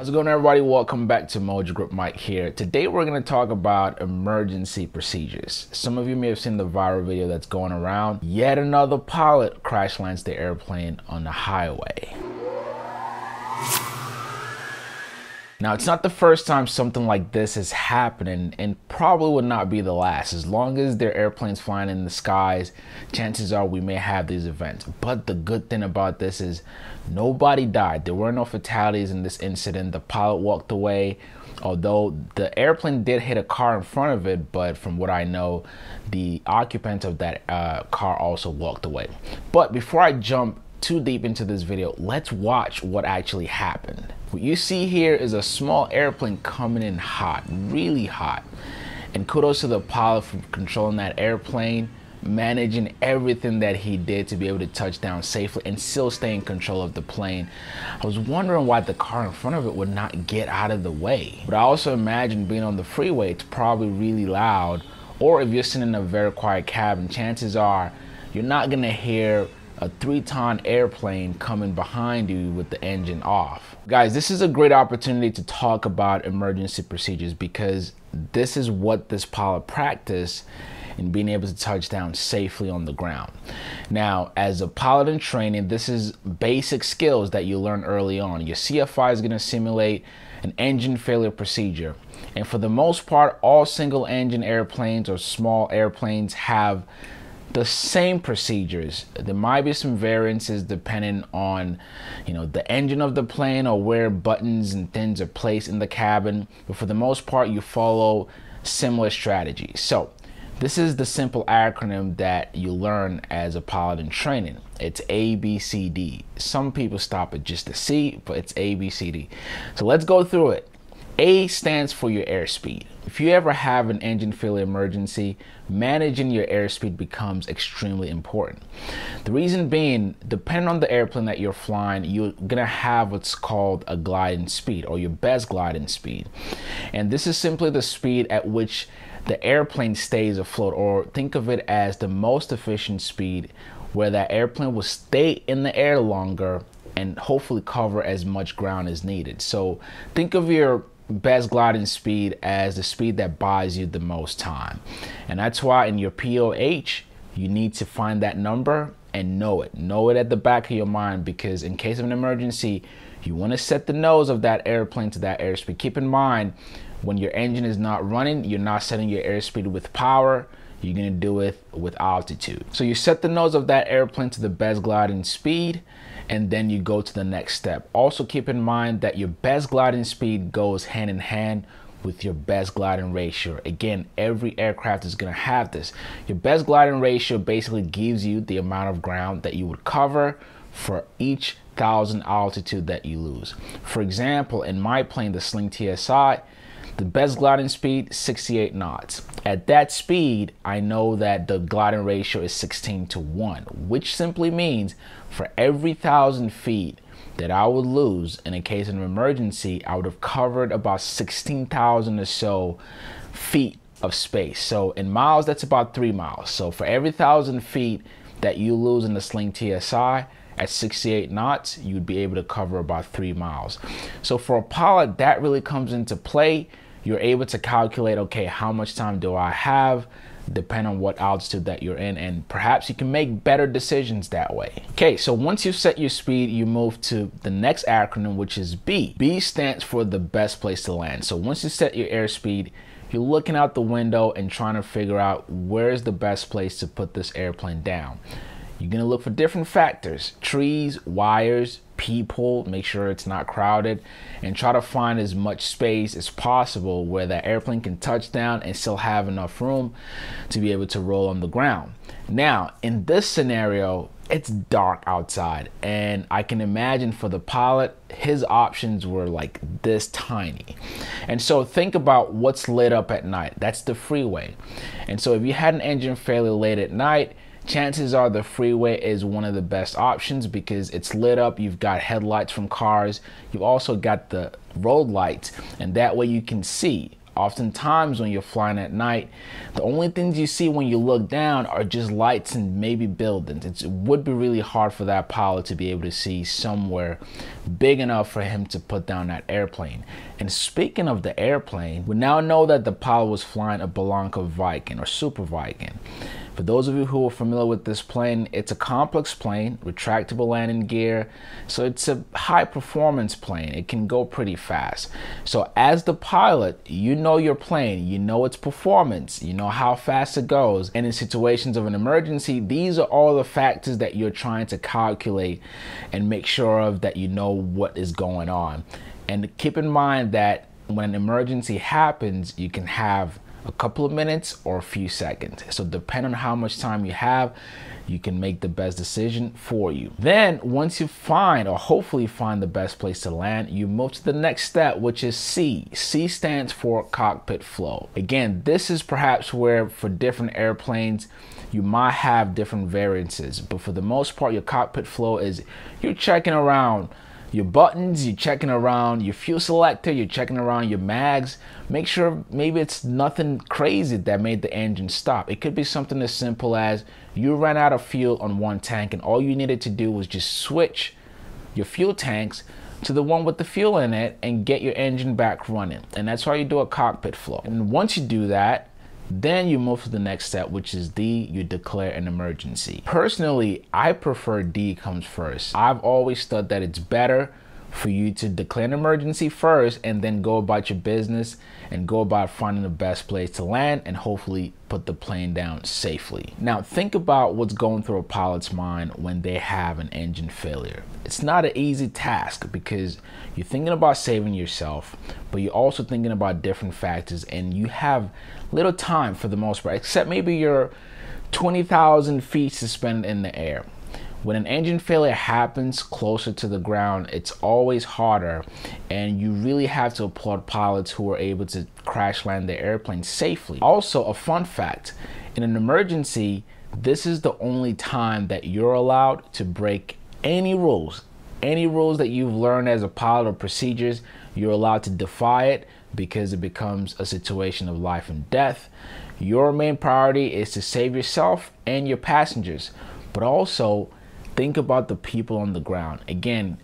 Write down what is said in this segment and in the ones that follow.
How's it going, everybody? Welcome back to MojoGrip. Mike here. Today we're going to talk about emergency procedures. Some of you may have seen the viral video that's going around. Yet another pilot crash lands the airplane on the highway. Now, it's not the first time something like this is happening, and probably would not be the last. As long as there are airplanes flying in the skies, chances are we may have these events. But the good thing about this is nobody died. There were no fatalities in this incident. The pilot walked away, although the airplane did hit a car in front of it. But from what I know, the occupant of that car also walked away. But before I jump too deep into this video, let's watch what actually happened. What you see here is a small airplane coming in hot, really hot. And kudos to the pilot for controlling that airplane, managing everything that he did to be able to touch down safely and still stay in control of the plane. I was wondering why the car in front of it would not get out of the way. But I also imagine being on the freeway, it's probably really loud, or if you're sitting in a very quiet cabin, chances are you're not gonna hear a 3-ton airplane coming behind you with the engine off. Guys, this is a great opportunity to talk about emergency procedures because this is what this pilot practiced in being able to touch down safely on the ground. Now, as a pilot in training, this is basic skills that you learn early on. Your CFI is gonna simulate an engine failure procedure. And for the most part, all single engine airplanes or small airplanes have the same procedures. There might be some variances depending on, you know, the engine of the plane or where buttons and things are placed in the cabin, but for the most part you follow similar strategies. So this is the simple acronym that you learn as a pilot in training. It's ABCD. Some people stop at just the C, but it's ABCD. So let's go through it. A stands for your airspeed. If you ever have an engine failure emergency, managing your airspeed becomes extremely important. The reason being, depending on the airplane that you're flying, you're gonna have what's called a gliding speed, or your best gliding speed. And this is simply the speed at which the airplane stays afloat, or think of it as the most efficient speed where that airplane will stay in the air longer and hopefully cover as much ground as needed. So think of your best gliding speed as the speed that buys you the most time. And that's why in your POH, you need to find that number and know it at the back of your mind, because in case of an emergency, you want to set the nose of that airplane to that airspeed. Keep in mind, when your engine is not running, you're not setting your airspeed with power, you're gonna do it with altitude. So you set the nose of that airplane to the best gliding speed, and then you go to the next step. Also keep in mind that your best gliding speed goes hand in hand with your best gliding ratio. Again, every aircraft is gonna have this. Your best gliding ratio basically gives you the amount of ground that you would cover for each 1,000 altitude that you lose. For example, in my plane, the Sling TSI, the best gliding speed, 68 knots. At that speed, I know that the gliding ratio is 16:1, which simply means for every 1,000 feet that I would lose in a case of an emergency, I would have covered about 16,000 or so feet of space. So in miles, that's about 3 miles. So for every 1,000 feet that you lose in the Sling TSI, at 68 knots, you'd be able to cover about 3 miles. So for a pilot, that really comes into play. You're able to calculate, okay, how much time do I have, depending on what altitude that you're in, and perhaps you can make better decisions that way. Okay, so once you've set your speed, you move to the next acronym, which is B. B stands for the best place to land. So once you set your airspeed, you're looking out the window and trying to figure out where's the best place to put this airplane down. You're gonna look for different factors: trees, wires, people, make sure it's not crowded, and try to find as much space as possible where that airplane can touch down and still have enough room to be able to roll on the ground. Now, in this scenario, it's dark outside, and I can imagine for the pilot, his options were like this tiny. And so think about what's lit up at night. That's the freeway. And so if you had an engine failure late at night, chances are the freeway is one of the best options because it's lit up. You've got headlights from cars. You've also got the road lights, and that way you can see, Oftentimes when you're flying at night, the only things you see when you look down are just lights and maybe buildings. It would be really hard for that pilot to be able to see somewhere big enough for him to put down that airplane. And speaking of the airplane, we now know that the pilot was flying a Bellanca Viking or Super Viking. For those of you who are familiar with this plane, it's a complex plane, retractable landing gear, so it's a high performance plane. It can go pretty fast. So as the pilot, you know your plane, you know its performance, you know how fast it goes, and in situations of an emergency, these are all the factors that you're trying to calculate and make sure of that you know what is going on. And keep in mind that when an emergency happens, you can have a couple of minutes or a few seconds. So depending on how much time you have, you can make the best decision for you. Then once you find, or hopefully find, the best place to land, you move to the next step, which is C. C stands for cockpit flow. Again, this is perhaps where for different airplanes, you might have different variances, but for the most part, your cockpit flow is you're checking around your buttons, you're checking around your fuel selector, you're checking around your mags. Make sure maybe it's nothing crazy that made the engine stop. It could be something as simple as you ran out of fuel on one tank and all you needed to do was just switch your fuel tanks to the one with the fuel in it and get your engine back running. And that's how you do a cockpit flow. And once you do that, then you move to the next step, which is D, you declare an emergency. Personally, I prefer D comes first. I've always thought that it's better for you to declare an emergency first and then go about your business and go about finding the best place to land and hopefully put the plane down safely. Now think about what's going through a pilot's mind when they have an engine failure. It's not an easy task because you're thinking about saving yourself, but you're also thinking about different factors and you have little time for the most part, except maybe you're 20,000 feet suspended in the air. When an engine failure happens closer to the ground, it's always harder, and you really have to applaud pilots who are able to crash land their airplane safely. Also, a fun fact, in an emergency, this is the only time that you're allowed to break any rules. Any rules that you've learned as a pilot or procedures, you're allowed to defy it because it becomes a situation of life and death. Your main priority is to save yourself and your passengers, but also, think about the people on the ground. Again,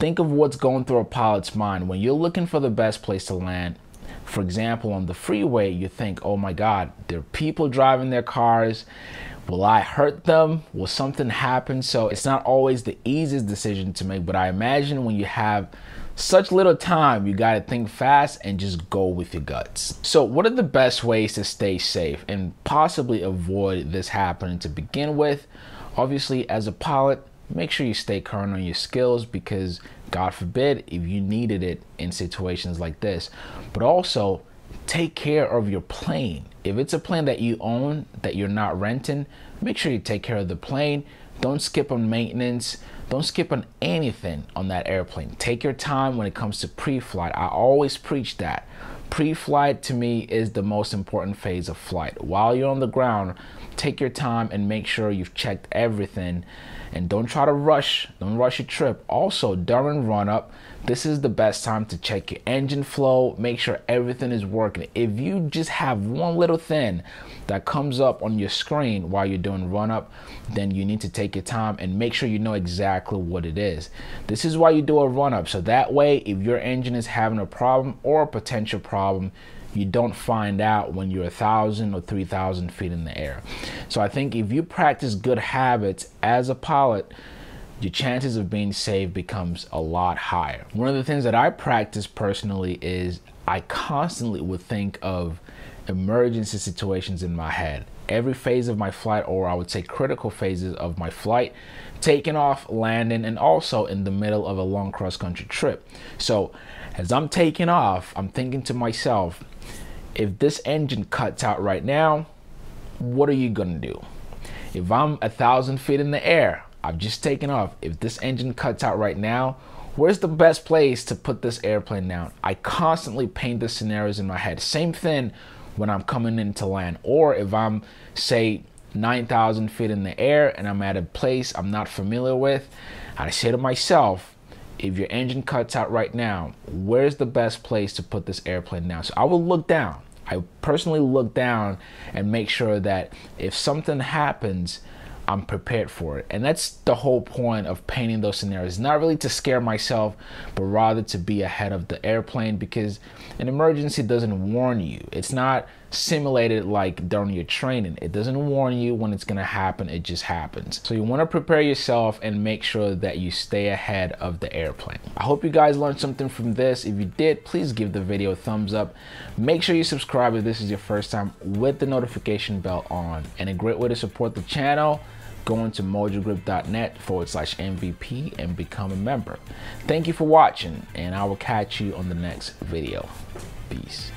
think of what's going through a pilot's mind. When you're looking for the best place to land, for example, on the freeway, you think, oh my God, there are people driving their cars. Will I hurt them? Will something happen? So it's not always the easiest decision to make, but I imagine when you have such little time, you gotta think fast and just go with your guts. So what are the best ways to stay safe and possibly avoid this happening to begin with? Obviously, as a pilot, make sure you stay current on your skills because, God forbid, if you needed it in situations like this. But also, take care of your plane. If it's a plane that you own, that you're not renting, make sure you take care of the plane. Don't skip on maintenance. Don't skip on anything on that airplane. Take your time when it comes to pre-flight. I always preach that. Pre-flight to me is the most important phase of flight. While you're on the ground, take your time and make sure you've checked everything and don't try to rush. Don't rush your trip. Also, during run-up, this is the best time to check your engine flow, make sure everything is working. If you just have one little thing that comes up on your screen while you're doing run-up, then you need to take your time and make sure you know exactly what it is. This is why you do a run-up, so that way if your engine is having a problem or a potential problem, you don't find out when you're 1,000 or 3,000 feet in the air. So I think if you practice good habits as a pilot, your chances of being safe becomes a lot higher. One of the things that I practice personally is I constantly would think of emergency situations in my head. Every phase of my flight, or I would say critical phases of my flight, taking off, landing, and also in the middle of a long cross-country trip. So as I'm taking off, I'm thinking to myself, if this engine cuts out right now, what are you gonna do? If I'm 1,000 feet in the air, I've just taken off. If this engine cuts out right now, where's the best place to put this airplane down? I constantly paint the scenarios in my head. Same thing when I'm coming in to land, or if I'm, say, 9,000 feet in the air and I'm at a place I'm not familiar with, I say to myself, if your engine cuts out right now, where's the best place to put this airplane down? So I will look down. I personally look down and make sure that if something happens, I'm prepared for it. And that's the whole point of painting those scenarios. Not really to scare myself, but rather to be ahead of the airplane, because an emergency doesn't warn you. It's not simulated like during your training. It doesn't warn you when it's gonna happen, it just happens. So you wanna prepare yourself and make sure that you stay ahead of the airplane. I hope you guys learned something from this. If you did, please give the video a thumbs up. Make sure you subscribe if this is your first time, with the notification bell on. And a great way to support the channel, going to mojogrip.net/MVP and become a member. Thank you for watching, and I will catch you on the next video. Peace.